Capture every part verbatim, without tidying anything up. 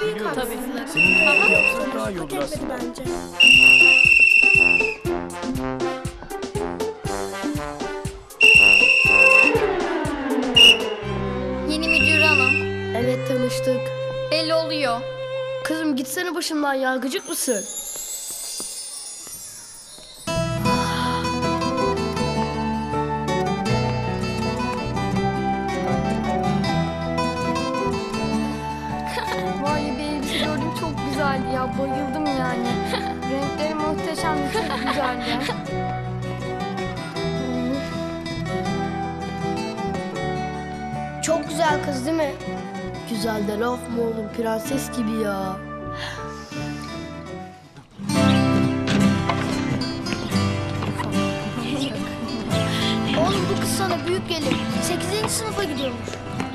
tabii kalsın. Senin de yapsan daha iyi olur aslında. Bence. Yeni müdür hanım. Evet, tanıştık. Belli oluyor. Kızım gitsene başımdan ya, gıcık mısın? Ya bayıldım yani. Renkleri muhteşem, çok güzeldi. Çok güzel kız değil mi? Güzel de laf mı oğlum, prenses gibi ya. Oğlum bu kız sana büyük gelir. Sekizinci sınıfa gidiyormuş.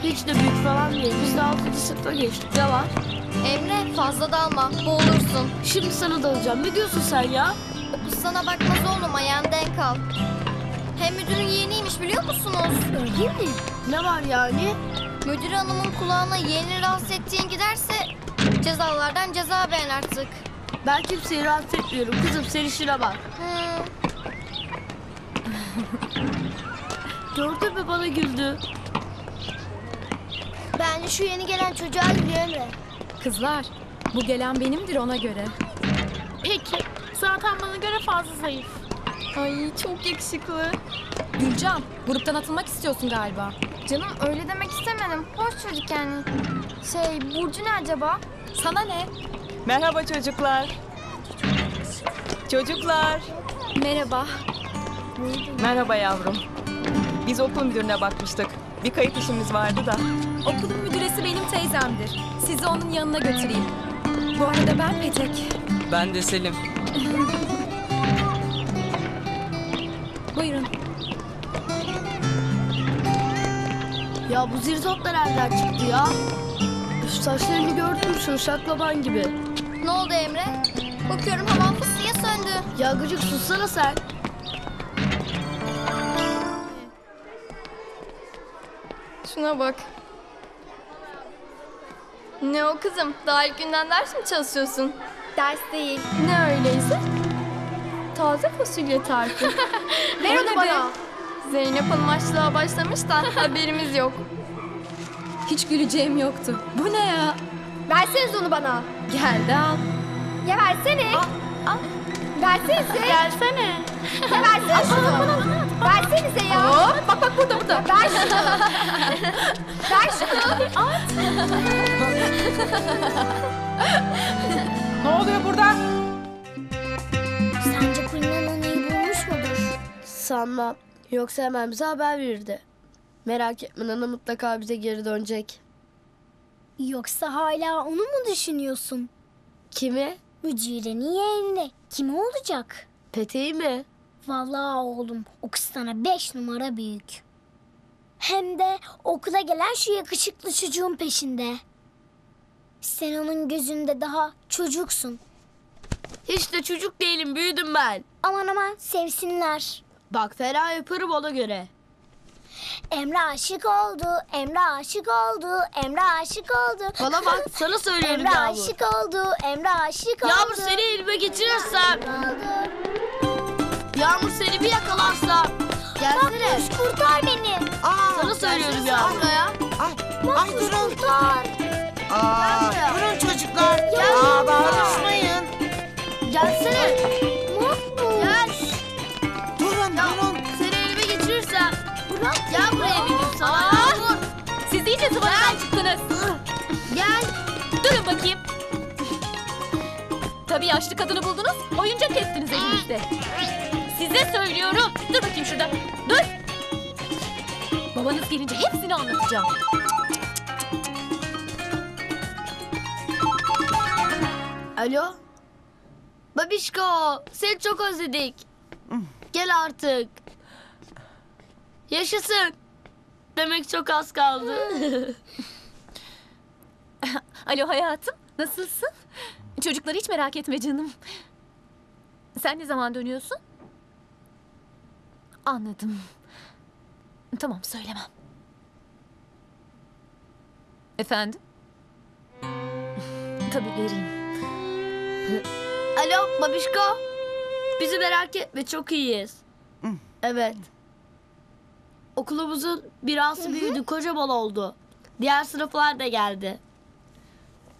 Hiç de büyük falan değil. Biz de altıncı sınıfa geçtik. Ne var? Emre fazla dalma, boğulursun. Şimdi sana dalacağım, ne diyorsun sen ya? Okul sana bakmaz oğlum, ayağından kal. Hem müdürün yeğeniymiş, biliyor musunuz? Öyle mi? Ne var yani? Müdür hanımın kulağına yeğenini rahatsız ettiğin giderse cezalardan ceza beğen artık. Ben kimseyi rahatsız etmiyorum kızım, sen işine bak. Hmm. Gördün mü, bana güldü. Bence şu yeni gelen çocuğa gülüyor Emre. Kızlar, bu gelen benimdir ona göre. Peki, zaten bana göre fazla zayıf. Ay çok yakışıklı. Gülcan, gruptan atılmak istiyorsun galiba. Canım öyle demek istemedim. Hoş çocuk yani. Şey, Burcu ne acaba? Sana ne? Merhaba çocuklar. Çocuklar. Merhaba. Merhaba yavrum. Biz okul müdürüne bakmıştık. Bir kayıt işimiz vardı da. Okulun müdüresi benim teyzemdir. Sizi onun yanına götüreyim. Bu arada ben Petek. Ben de Selim. Buyurun. Ya bu zirzot nereden çıktı ya? Şu saçlarını gördün mü? Şu şaklaban gibi. Ne oldu Emre? Bakıyorum havan fıstıya söndü. Ya gıcık sussana sen. Şuna bak. Ne o kızım? Daha ilk günden ders mi çalışıyorsun? Ders değil. Ne öyleyse? Taze fasulye tarifi. Ver onu bana. Zeynep Hanım açlığa başlamış da haberimiz yok. Hiç güleceğim yoktu. Bu ne ya? Verseniz onu bana. Gel de al. Ya versene. Al. Al. Versenize. Gelsene. Ya versene şunu. Versenize ya. Hop, bak bak burada burada. Ver şunu. Ver şunu. At. Ne oluyor burada? Sence Kulin Nana'yı bulmuş mudur? Sanmam. Yoksa hemen bize haber verirdi. Merak etme, Nana mutlaka bize geri dönecek. Yoksa hala onu mu düşünüyorsun? Kimi? Mücire'nin yeğenini. Kim olacak? Peteği mi? Vallahi oğlum, o kız sana beş numara büyük. Hem de okula gelen şu yakışıklı çocuğun peşinde. Sen onun gözünde daha çocuksun. Hiç de çocuk değilim, büyüdüm ben. Aman aman, sevsinler. Bak fena yaparım ona göre. Emre aşık oldu, Emre aşık oldu, Emre aşık oldu. Bana bak, sana söylüyorum Emre Yağmur. Aşık oldu, Emre aşık oldu. Yağmur seni elime geçirirsem. Yağmur seni bir yakalarsa. Gelsene. Mahpus kurtar beni. Aa, sana söylüyorum Yağmur. Mahpus kurtar. Aa, durun çocuklar. Aa, bağırışmayın. Gelsene. Mahpus. Gel. Durun ya, durun. Seni elime geçirirsem. Bırak. Gel buraya bir gün sana. Aa, siz iyice tıvanadan çıktınız. Gel. Durun bakayım. Tabii yaşlı kadını buldunuz. Oyuncak ettiniz elinizde. Size söylüyorum. Dur bakayım şurada. Dur. Babanız gelince hepsini anlatacağım. Alo. Babişko, seni çok özledik. Gel artık. Yaşasın. Demek çok az kaldı. Alo hayatım, nasılsın? Çocukları hiç merak etme canım. Sen ne zaman dönüyorsun? Anladım. Tamam, söylemem. Efendim? tabii vereyim. Alo babişko. Bizi merak etme, çok iyiyiz. Evet. Okulumuzun birası büyüdü, kocaman oldu. Diğer sınıflar da geldi.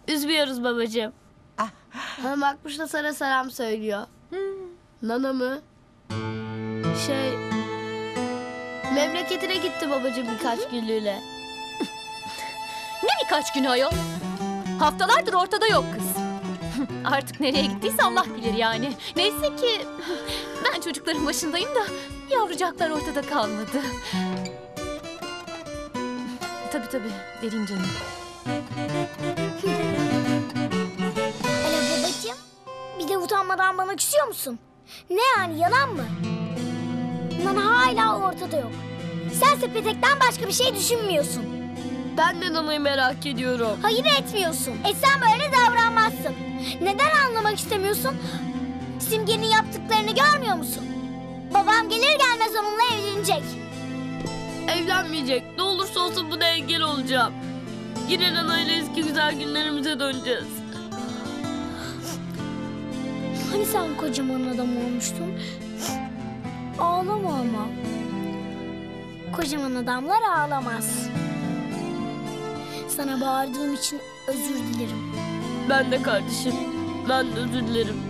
Üzmüyoruz babacığım. Ah. Ha, bakmış da sana selam söylüyor. Nana mı? Şey... Memleketine gitti babacığım birkaç günlüğüne. Ne birkaç günü ayol? Haftalardır ortada yok kız. Artık nereye gittiyse Allah bilir yani. Neyse ki ben çocukların başındayım da yavrucaklar ortada kalmadı. Tabii tabii, vereyim canım. Alo babacığım, bir de utanmadan bana küsüyor musun? Ne yani, yalan mı? Nana hala ortada yok. Sense Petek'ten başka bir şey düşünmüyorsun. Ben de Nana'yı merak ediyorum. Hayır etmiyorsun. Etsem böyle davranmazsın. Neden anlamak istemiyorsun? Simge'nin yaptıklarını görmüyor musun? Babam gelir gelmez onunla evlenecek. Evlenmeyecek. Ne olursa olsun buna engel olacağım. Yine Nana'yla eski güzel günlerimize döneceğiz. Hani sen kocaman adam olmuştun? Ağlama ama. Kocaman adamlar ağlamaz. Sana bağırdığım için özür dilerim. Ben de kardeşim. Ben de özür dilerim.